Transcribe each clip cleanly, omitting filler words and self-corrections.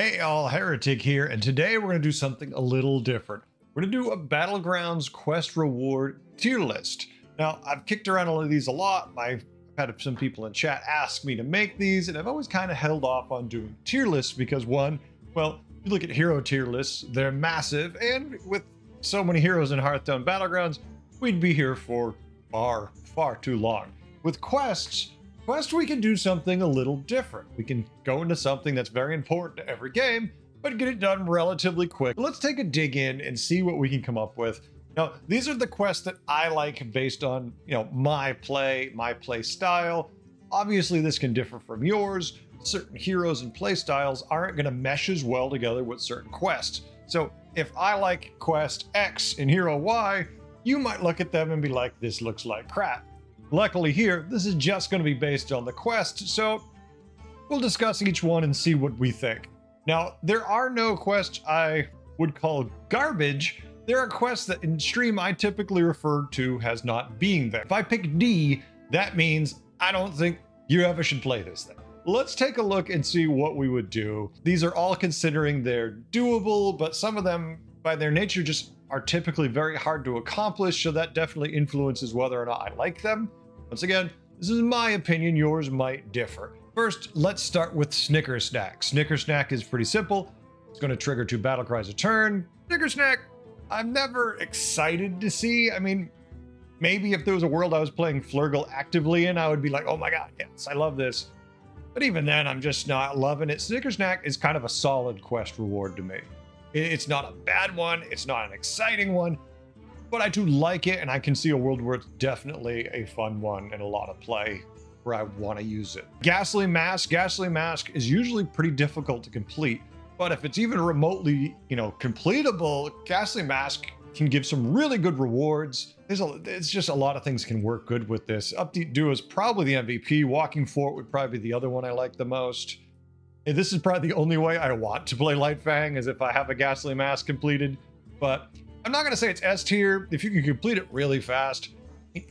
Hey all, Heretic here, and today we're going to do something a little different. We're going to do a Battlegrounds quest reward tier list. Now, I've kicked around all of these a lot. I've had some people in chat ask me to make these, and I've always kind of held off on doing tier lists because one, well, if you look at hero tier lists, they're massive, and with so many heroes in Hearthstone Battlegrounds, we'd be here for far too long. With quests, we can do something a little different. We can go into something that's very important to every game, but get it done relatively quick. Let's take a dig in and see what we can come up with. Now, these are the quests that I like based on, you know, my play style. Obviously, this can differ from yours. Certain heroes and play styles aren't going to mesh as well together with certain quests. So if I like quest X in hero Y, you might look at them and be like, this looks like crap. Luckily here, this is just going to be based on the quest, so we'll discuss each one and see what we think. Now, there are no quests I would call garbage. There are quests that in stream I typically refer to as not being there. If I pick D, that means I don't think you ever should play this thing. Let's take a look and see what we would do. These are all considering they're doable, but some of them by their nature just are typically very hard to accomplish, so that definitely influences whether or not I like them. Once again, this is my opinion, yours might differ. First, let's start with Snickersnack. Snickersnack is pretty simple. It's going to trigger 2 battle cries a turn. Snickersnack, I'm never excited to see. I mean, maybe if there was a world I was playing Flergle actively in, I would be like, oh my god, yes, I love this. But even then, I'm just not loving it. Snickersnack is kind of a solid quest reward to me. It's not a bad one, it's not an exciting one, but I do like it, and I can see a world where it's definitely a fun one and a lot of play where I want to use it. Ghastly Mask. Ghastly Mask is usually pretty difficult to complete, but if it's even remotely, you know, completable, Ghastly Mask can give some really good rewards. It's just a lot of things can work good with this. Upbeat Duo is probably the MVP. Walking Fort would probably be the other one I like the most. And this is probably the only way I want to play Lightfang, is if I have a Ghastly Mask completed, but I'm not going to say it's S tier. If you can complete it really fast,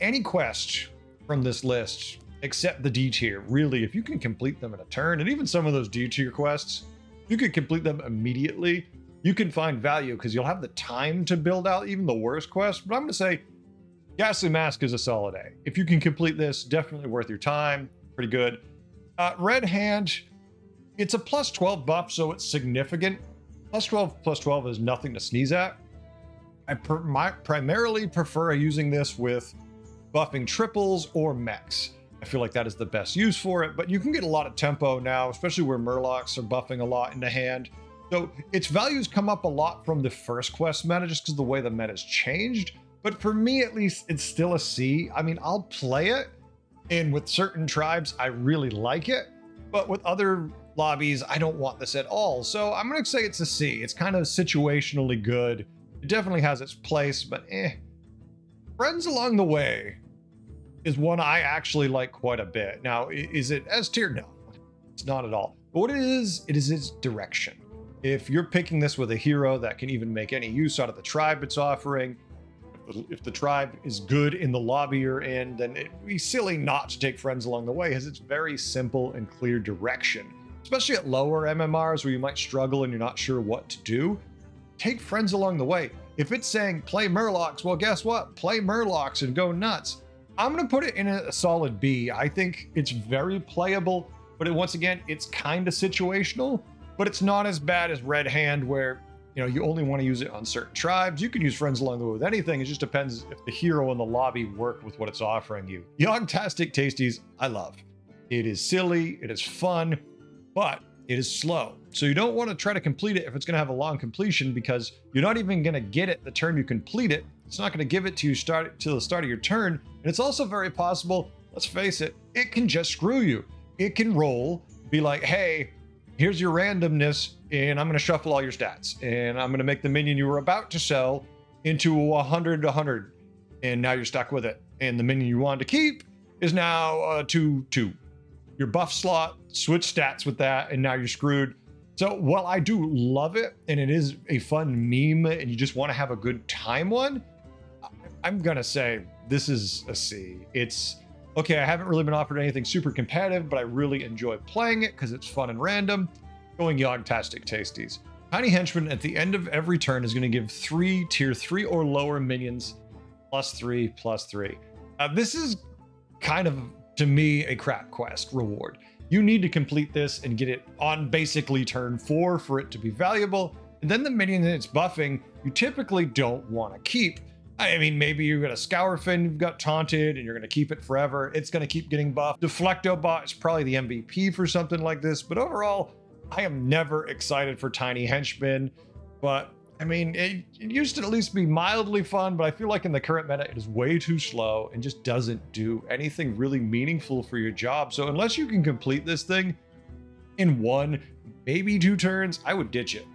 any quest from this list, except the D tier, really, if you can complete them in a turn, and even some of those D tier quests, you can complete them immediately. You can find value because you'll have the time to build out even the worst quest. But I'm going to say Ghastly Mask is a solid A. If you can complete this, definitely worth your time. Pretty good. Red Hand, it's a plus 12 buff, so it's significant. Plus 12 is nothing to sneeze at. I primarily prefer using this with buffing triples or mechs. I feel like that is the best use for it, but you can get a lot of tempo now, especially where Murlocs are buffing a lot into hand. So its values come up a lot from the first quest meta just because the way the meta's changed. But for me, at least, it's still a C. I mean, I'll play it, and with certain tribes, I really like it. But with other lobbies, I don't want this at all. So I'm going to say it's a C. It's kind of situationally good. It definitely has its place, but eh. Friends Along the Way is one I actually like quite a bit. Now, is it S tier? No, it's not at all. But what it is its direction. If you're picking this with a hero that can even make any use out of the tribe it's offering, if the tribe is good in the lobby you're in, then it'd be silly not to take Friends Along the Way, as it's very simple and clear direction. Especially at lower MMRs where you might struggle and you're not sure what to do, take Friends Along the Way. If it's saying play Murlocs, well, guess what? Play Murlocs and go nuts. I'm going to put it in a solid B. I think it's very playable, but once again, it's kind of situational, but it's not as bad as Red Hand, where, you know, you only want to use it on certain tribes. You can use Friends Along the Way with anything. It just depends if the hero and the lobby work with what it's offering you. Yogg-Tastic Tasties, I love. It is silly, it is fun, but it is slow. So you don't want to try to complete it if it's going to have a long completion, because you're not even going to get it the turn you complete it. It's not going to give it to you till the start of your turn. And it's also very possible, let's face it, it can just screw you. It can roll, be like, hey, here's your randomness, and I'm going to shuffle all your stats, and I'm going to make the minion you were about to sell into 100, and now you're stuck with it. And the minion you wanted to keep is now 2/2. Your buff slot, switch stats with that, and now you're screwed. So while I do love it, and it is a fun meme, and you just want to have a good time one, I'm going to say this is a C. It's okay, I haven't really been offered anything super competitive, but I really enjoy playing it because it's fun and random. going Yogg-Tastic Tasties. Tiny Henchman at the end of every turn is going to give 3 tier 3 or lower minions +3/+3. This is kind of, to me, a crap quest reward. You need to complete this and get it on basically turn 4 for it to be valuable. And then the minion that it's buffing, you typically don't want to keep. I mean, maybe you've got a Scourfin, you've got Taunted, and you're going to keep it forever. It's going to keep getting buffed. Deflectobot is probably the MVP for something like this. But overall, I am never excited for Tiny Henchman. But, I mean, it used to at least be mildly fun, but I feel like in the current meta, it is way too slow and just doesn't do anything really meaningful for your job. So unless you can complete this thing in 1, maybe 2 turns, I would ditch it.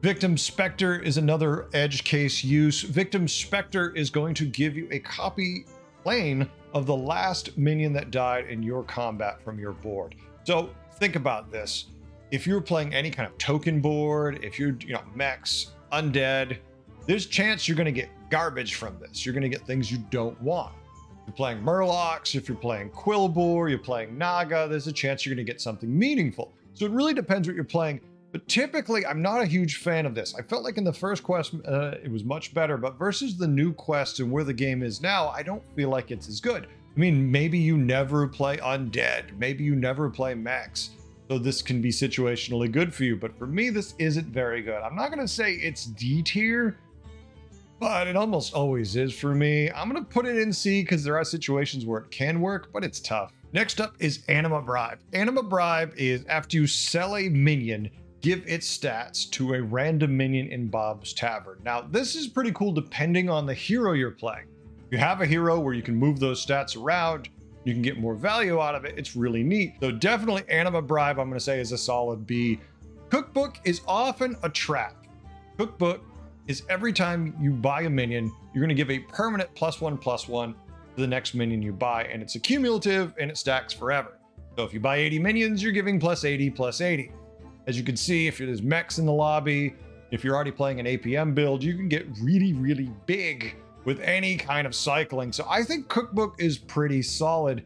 Victim Specter is another edge case use. Victim Specter is going to give you a copy plane of the last minion that died in your combat from your board. So think about this. If you're playing any kind of token board, if you're, mechs, undead, there's a chance you're going to get garbage from this. You're going to get things you don't want. If you're playing Murlocs, if you're playing Quillbore, you're playing Naga, there's a chance you're going to get something meaningful. So it really depends what you're playing. But typically, I'm not a huge fan of this. I felt like in the first quest, it was much better, but versus the new quests and where the game is now, I don't feel like it's as good. I mean, maybe you never play undead, maybe you never play mechs, so this can be situationally good for you. But for me, this isn't very good. I'm not gonna say it's D tier, but it almost always is for me. I'm gonna put it in C because there are situations where it can work, but it's tough. Next up is Anima Bribe. Anima Bribe is after you sell a minion, give its stats to a random minion in Bob's Tavern. Now, this is pretty cool depending on the hero you're playing. If you have a hero where you can move those stats around, you can get more value out of it. It's really neat. So definitely Anima Bribe, I'm going to say, is a solid B. Cookbook is often a trap. Cookbook is every time you buy a minion, you're going to give a permanent +1/+1 to the next minion you buy, and it's cumulative and it stacks forever. So if you buy 80 minions, you're giving +80/+80. As you can see, if there's mechs in the lobby, if you're already playing an APM build, you can get really, really big with any kind of cycling. So I think Cookbook is pretty solid,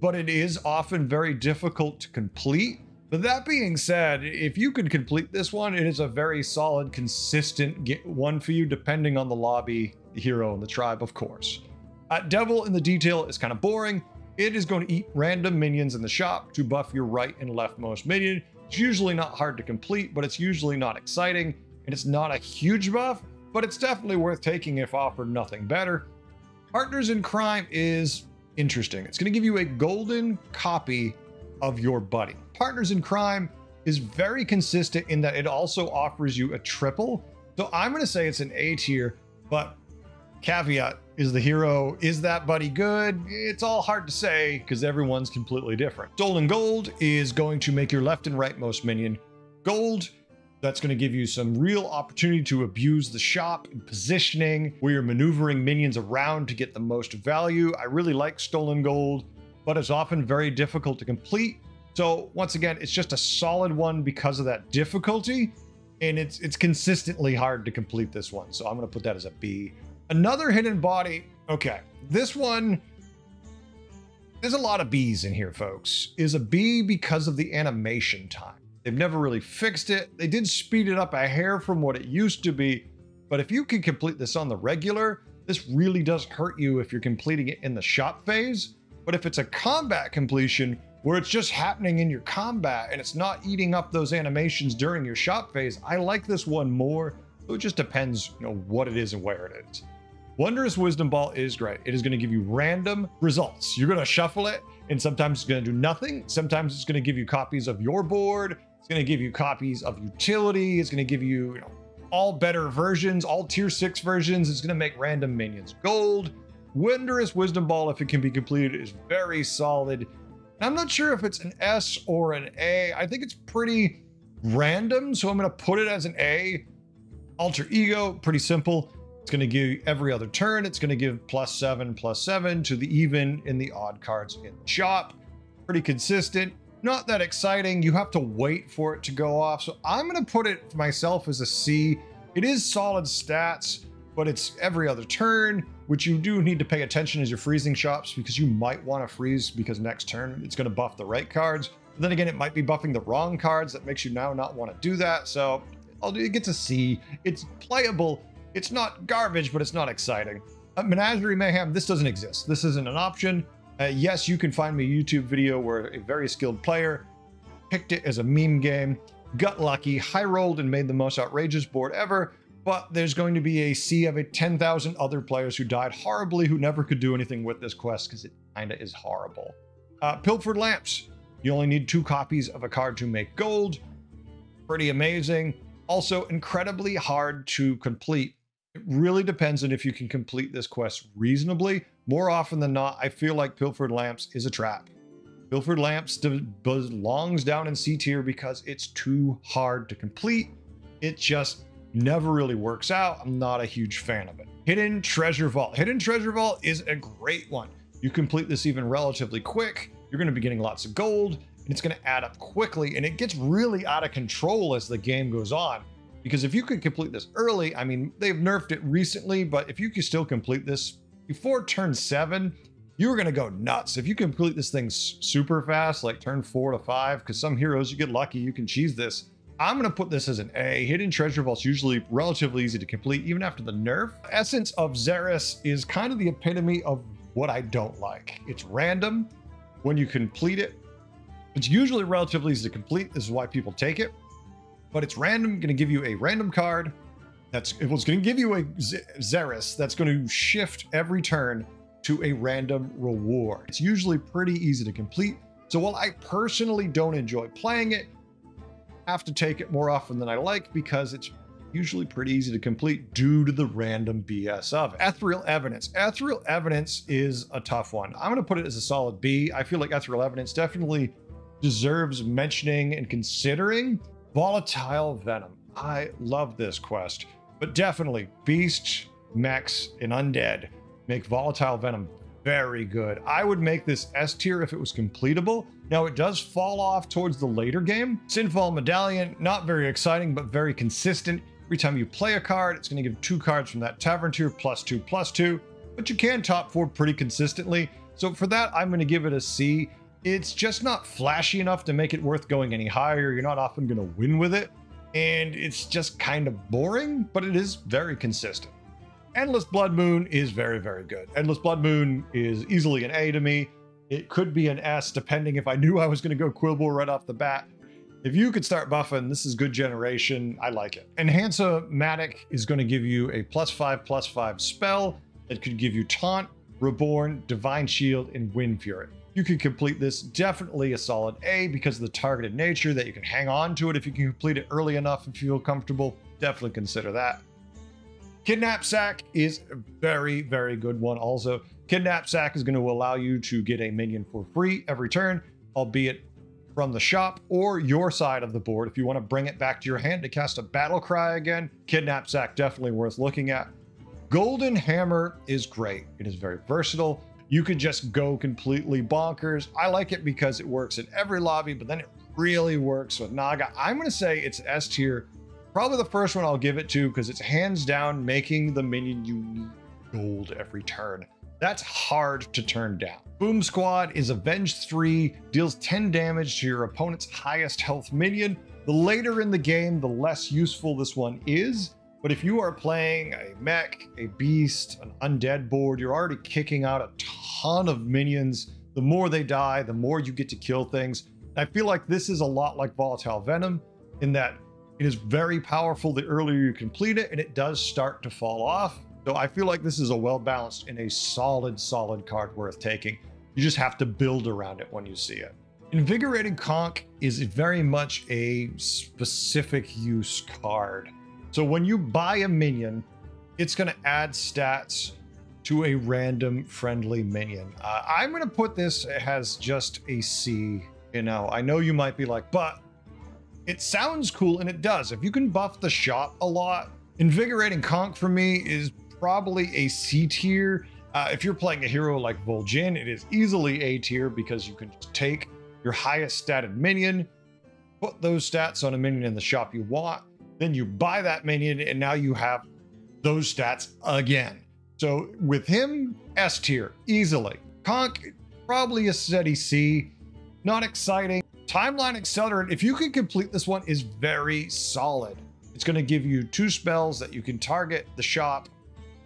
but it is often very difficult to complete. But that being said, if you can complete this one, it is a very solid, consistent one for you, depending on the lobby, the hero, and the tribe, of course. Devil in the Detail is kind of boring. It is going to eat random minions in the shop to buff your right and leftmost minion. It's usually not hard to complete, but it's usually not exciting, and it's not a huge buff, but it's definitely worth taking if offered nothing better. Partners in Crime is interesting. It's going to give you a golden copy of your buddy. Partners in Crime is very consistent in that it also offers you a triple. So I'm going to say it's an A tier, but caveat is the hero, is that buddy good? It's all hard to say because everyone's completely different. Stolen Gold is going to make your left and rightmost minion gold. That's going to give you some real opportunity to abuse the shop and positioning where you're maneuvering minions around to get the most value. I really like Stolen Gold, but it's often very difficult to complete. So once again, it's just a solid one because of that difficulty, and it's consistently hard to complete this one. So I'm going to put that as a B. Another hidden body. Okay, this one, there's a lot of B's in here, folks. Is a B because of the animation time. They've never really fixed it. They did speed it up a hair from what it used to be, but if you can complete this on the regular, this really does hurt you if you're completing it in the shop phase. But if it's a combat completion where it's just happening in your combat and it's not eating up those animations during your shop phase, I like this one more. So it just depends, what it is and where it is. Wondrous Wisdom Ball is great. It is going to give you random results. You're going to shuffle it, and sometimes it's going to do nothing. Sometimes it's going to give you copies of your board. It's going to give you copies of utility. It's going to give you, all better versions, all tier 6 versions. It's going to make random minions gold. Wondrous Wisdom Ball, if it can be completed, is very solid. And I'm not sure if it's an S or an A. I think it's pretty random, so I'm going to put it as an A. Alter Ego, pretty simple. It's going to give you every other turn. It's going to give +7/+7 to the even and the odd cards in the shop. Pretty consistent. Not that exciting. You have to wait for it to go off. So I'm going to put it myself as a C. It is solid stats, but it's every other turn, which you do need to pay attention as you're freezing shops because you might want to freeze because next turn it's going to buff the right cards. But then again, it might be buffing the wrong cards that makes you now not want to do that. So you get to see. It's playable. It's not garbage, but it's not exciting. Menagerie Mayhem, this doesn't exist. This isn't an option. Yes, you can find me a YouTube video where a very skilled player picked it as a meme game, got lucky, high rolled, and made the most outrageous board ever. But there's going to be a sea of 10,000 other players who died horribly, who never could do anything with this quest because it kind of is horrible. Pilfered Lamps. You only need 2 copies of a card to make gold. Pretty amazing. Also incredibly hard to complete. It really depends on if you can complete this quest reasonably. More often than not, I feel like Pilfered Lamps is a trap. Pilfered Lamps belongs down in C tier because it's too hard to complete. It just never really works out. I'm not a huge fan of it. Hidden Treasure Vault. Hidden Treasure Vault is a great one. You complete this even relatively quick. You're going to be getting lots of gold, and it's going to add up quickly, and it gets really out of control as the game goes on. Because if you could complete this early, I mean, they've nerfed it recently, but if you could still complete this before turn 7, you're going to go nuts. If you complete this thing super fast, like turn 4 to 5, because some heroes, you get lucky, you can cheese this. I'm going to put this as an A. Hidden Treasure Vault's usually relatively easy to complete, even after the nerf. Essence of Xerus is kind of the epitome of what I don't like. It's random when you complete it. It's usually relatively easy to complete. This is why people take it. But it's random, going to give you a random card. It's going to give you a Xerus that's going to shift every turn to a random reward. It's usually pretty easy to complete. So while I personally don't enjoy playing it, I have to take it more often than I like because it's usually pretty easy to complete due to the random BS of it. Ethereal Evidence. Ethereal Evidence is a tough one. I'm going to put it as a solid B. I feel like Ethereal Evidence definitely deserves mentioning and considering. Volatile Venom. I love this quest, but definitely beasts, mechs, and undead make Volatile Venom very good. I would make this S tier if it was completable. Now it does fall off towards the later game. Sinfall Medallion, not very exciting, but very consistent. Every time you play a card, it's going to give 2 cards from that tavern tier, +2/+2, but you can top 4 pretty consistently. So for that, I'm going to give it a C. It's just not flashy enough to make it worth going any higher. You're not often going to win with it. And it's just kind of boring, but it is very consistent. Endless Blood Moon is very, very good. Endless Blood Moon is easily an A to me. It could be an S, depending if I knew I was going to go Quibble right off the bat. If you could start buffing, this is good generation. I like it. Enhance-O-Matic is going to give you a +5/+5 spell that could give you Taunt, Reborn, Divine Shield, and Wind Fury. You can complete this, definitely a solid A because of the targeted nature that you can hang on to it. If you can complete it early enough and feel comfortable, definitely consider that. Kidnap Sack is a very, very good one also. Kidnap Sack is going to allow you to get a minion for free every turn, albeit from the shop or your side of the board. If you want to bring it back to your hand to cast a battle cry again, Kidnap Sack definitely worth looking at. Golden Hammer is great. It is very versatile. You could just go completely bonkers. I like it because it works in every lobby, but then it really works with Naga. I'm going to say it's S tier. Probably the first one I'll give it to because it's hands down making the minion you need gold every turn. That's hard to turn down. Boom Squad is Avenge 3, deals 10 damage to your opponent's highest health minion. The later in the game, the less useful this one is. But if you are playing a mech, a beast, an undead board, you're already kicking out a ton of minions. The more they die, the more you get to kill things. I feel like this is a lot like Volatile Venom in that it is very powerful the earlier you complete it, and it does start to fall off. So I feel like this is a well-balanced and a solid, solid card worth taking. You just have to build around it when you see it. Invigorating Conch is very much a specific use card. So when you buy a minion, it's going to add stats to a random friendly minion. I'm going to put this as just a C. You know, I know you might be like, but it sounds cool, and it does. If you can buff the shop a lot, Invigorating Conch for me is probably a C tier. If you're playing a hero like Vol'jin, it is easily A tier because you can take your highest statted minion, put those stats on a minion in the shop you want, then you buy that minion, and now you have those stats again. So with him, S tier, easily. Conch, probably a steady C. Not exciting, Timeline Accelerant, if you can complete this one, is very solid. It's going to give you two spells that you can target the shop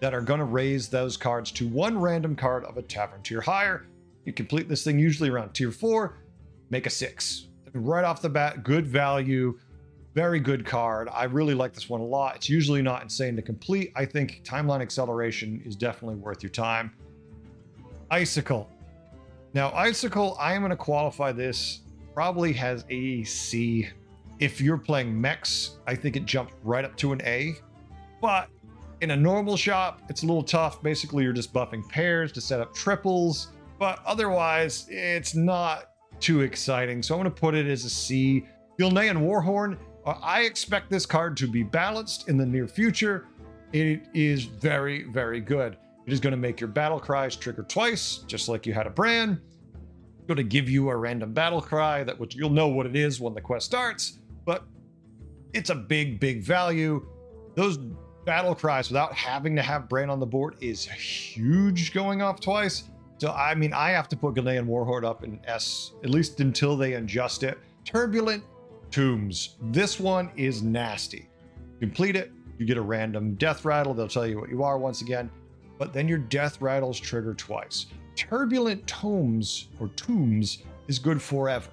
that are going to raise those cards to one random card of a tavern tier higher. You complete this thing usually around tier 4, make a 6. Right off the bat, good value, very good card. I really like this one a lot. It's usually not insane to complete. I think Timeline Acceleration is definitely worth your time. Icicle. Now, Icicle, I am going to qualify this, probably has a C. If you're playing mechs, I think it jumps right up to an A. But in a normal shop, it's a little tough. Basically, you're just buffing pairs to set up triples. But otherwise, it's not too exciting. So I'm going to put it as a C. Gilnean Warhorn, I expect this card to be balanced in the near future. It is very, very good. It is going to make your battle cries trigger twice, just like you had a Bran. It's going to give you a random battle cry that which you'll know what it is when the quest starts, but it's a big, big value. Those battle cries without having to have Bran on the board is huge going off twice. So, I mean, I have to put Gilnean Warhorn up in S, at least until they adjust it. Turbulent Tombs. This one is nasty. Complete it, you get a random death rattle. They'll tell you what you are once again, but then your death rattles trigger twice. Turbulent Tomes or Tombs is good forever.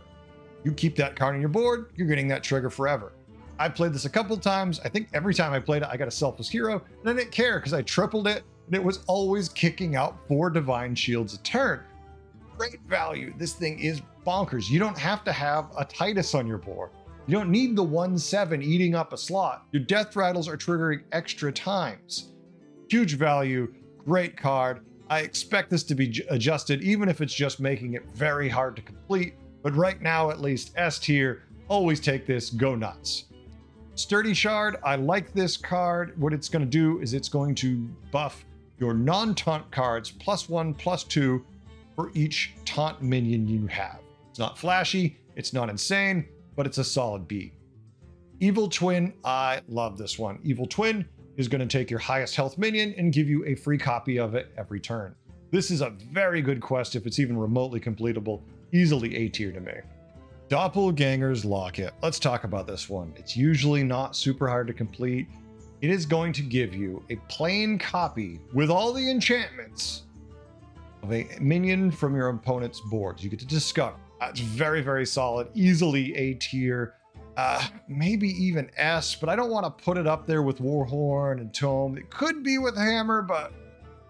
You keep that card on your board, you're getting that trigger forever. I played this a couple times. I think every time I played it, I got a selfless hero, and I didn't care because I tripled it. And it was always kicking out 4 divine shields a turn. Great value. This thing is bonkers. You don't have to have a Titus on your board. You don't need the 1/7 eating up a slot. Your death rattles are triggering extra times. Huge value, great card. I expect this to be adjusted, even if it's just making it very hard to complete. But right now, at least S tier, always take this, go nuts. Sturdy Shard, I like this card. What it's going to do is it's going to buff your non-taunt cards +1/+2 for each taunt minion you have. It's not flashy, it's not insane, but it's a solid B. Evil Twin, I love this one. Evil Twin is going to take your highest health minion and give you a free copy of it every turn. This is a very good quest if it's even remotely completable, easily A tier to me. Doppelganger's Locket. Let's talk about this one. It's usually not super hard to complete. It is going to give you a plain copy with all the enchantments of a minion from your opponent's board. You get to discover. It's very, very solid, easily A tier, maybe even S, but I don't want to put it up there with Warhorn and Tome. It could be with Hammer, but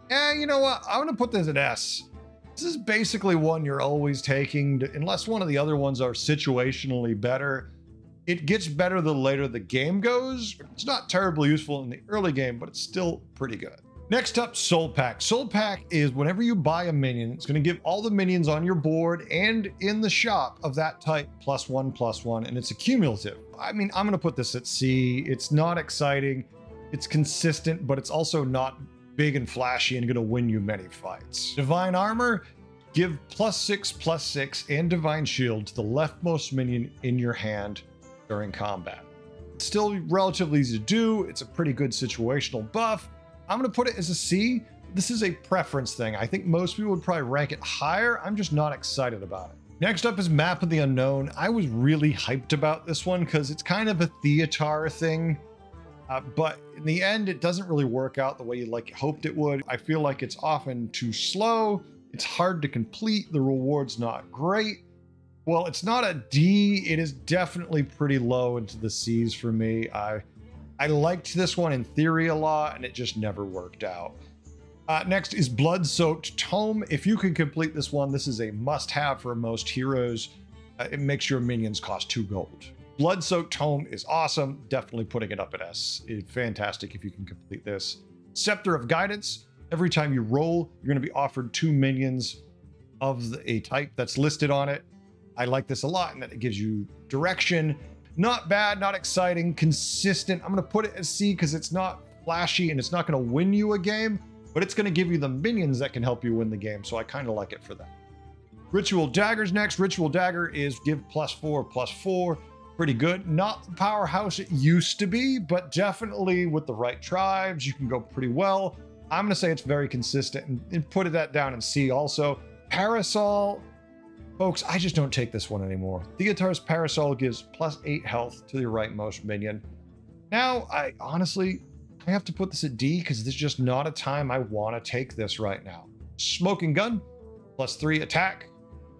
you know what? I'm going to put this at S. This is basically one you're always taking, unless one of the other ones are situationally better. It gets better the later the game goes. It's not terribly useful in the early game, but it's still pretty good. Next up, Soul Pack. Soul Pack is whenever you buy a minion, it's going to give all the minions on your board and in the shop of that type +1/+1, and it's accumulative. I mean, I'm going to put this at C. It's not exciting. It's consistent, but it's also not big and flashy and going to win you many fights. Divine Armor, give +6/+6 and Divine Shield to the leftmost minion in your hand during combat. It's still relatively easy to do. It's a pretty good situational buff. I'm going to put it as a C. This is a preference thing. I think most people would probably rank it higher. I'm just not excited about it. Next up is Map of the Unknown. I was really hyped about this one because it's kind of a Theatar thing, but in the end, it doesn't really work out the way you hoped it would. I feel like it's often too slow. It's hard to complete. The reward's not great. Well, it's not a D. It is definitely pretty low into the C's for me. I liked this one in theory a lot, and it just never worked out. Next is Blood Soaked Tome. If you can complete this one, this is a must-have for most heroes. It makes your minions cost 2 gold. Blood Soaked Tome is awesome. Definitely putting it up at S. It's fantastic if you can complete this. Scepter of Guidance. Every time you roll, you're going to be offered 2 minions of a type that's listed on it. I like this a lot in that it gives you direction. Not bad, not exciting, consistent. I'm going to put it as C because it's not flashy and it's not going to win you a game, but it's going to give you the minions that can help you win the game. So I kind of like it for that. Ritual Dagger's next. Ritual Dagger is give +4/+4. Pretty good. Not the powerhouse it used to be, but definitely with the right tribes, you can go pretty well. I'm going to say it's very consistent and put that down in C also. Parasol. Folks, I just don't take this one anymore. The Guitar's Parasol gives +8 health to the rightmost minion. Now, I honestly have to put this at D because there's just not a time I want to take this right now. Smoking Gun, +3 attack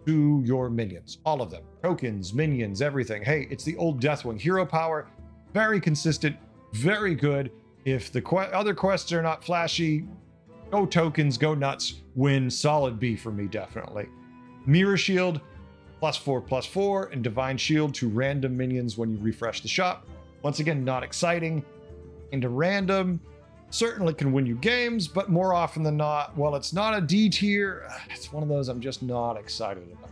to your minions. All of them. Tokens, minions, everything. Hey, it's the old Deathwing hero power. Very consistent, very good. If the other quests are not flashy, go tokens, go nuts, win. Solid B for me, definitely. Mirror Shield, +4/+4, and Divine Shield to random minions when you refresh the shop. Once again, not exciting. Into random, certainly can win you games, but more often than not, well, it's not a D tier. It's one of those I'm just not excited about.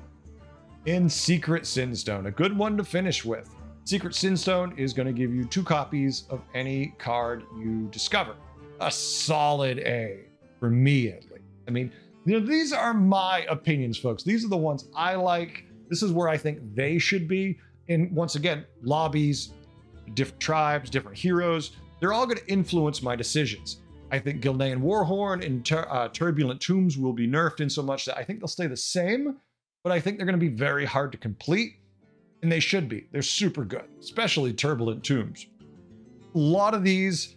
In Secret Sinstone, a good one to finish with. Secret Sinstone is going to give you 2 copies of any card you discover. A solid A, for me at least. I mean, you know, these are my opinions, folks. These are the ones I like. This is where I think they should be. And once again, lobbies, different tribes, different heroes, they're all going to influence my decisions. I think Gilnean Warhorn and Turbulent Tombs will be nerfed in so much that I think they'll stay the same, but I think they're going to be very hard to complete, and they should be. They're super good, especially Turbulent Tombs. A lot of these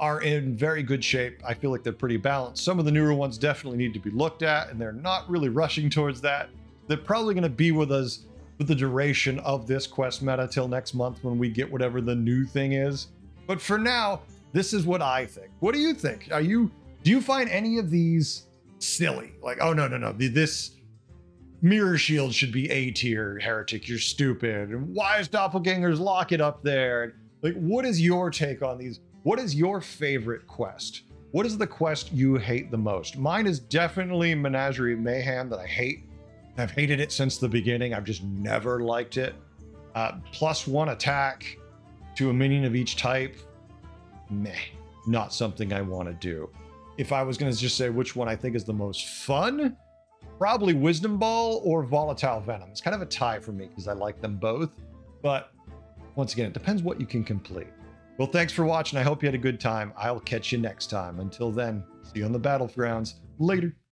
are in very good shape. I feel like they're pretty balanced. Some of the newer ones definitely need to be looked at, and they're not really rushing towards that. They're probably going to be with us for the duration of this quest meta till next month when we get whatever the new thing is. But for now, this is what I think. What do you think? Do you find any of these silly? Like, oh no, this Mirror Shield should be A tier, Heretic, you're stupid. And why is Doppelgangers Lock It up there? Like, what is your take on these? What is your favorite quest? What is the quest you hate the most? Mine is definitely Menagerie Mayhem that I hate. I've hated it since the beginning. I've just never liked it. +1 attack to a minion of each type. Meh, not something I want to do. If I was going to just say which one I think is the most fun, probably Wisdom Ball or Volatile Venom. It's kind of a tie for me because I like them both. But once again, it depends what you can complete. Well, thanks for watching. I hope you had a good time. I'll catch you next time. Until then, see you on the Battlegrounds. Later.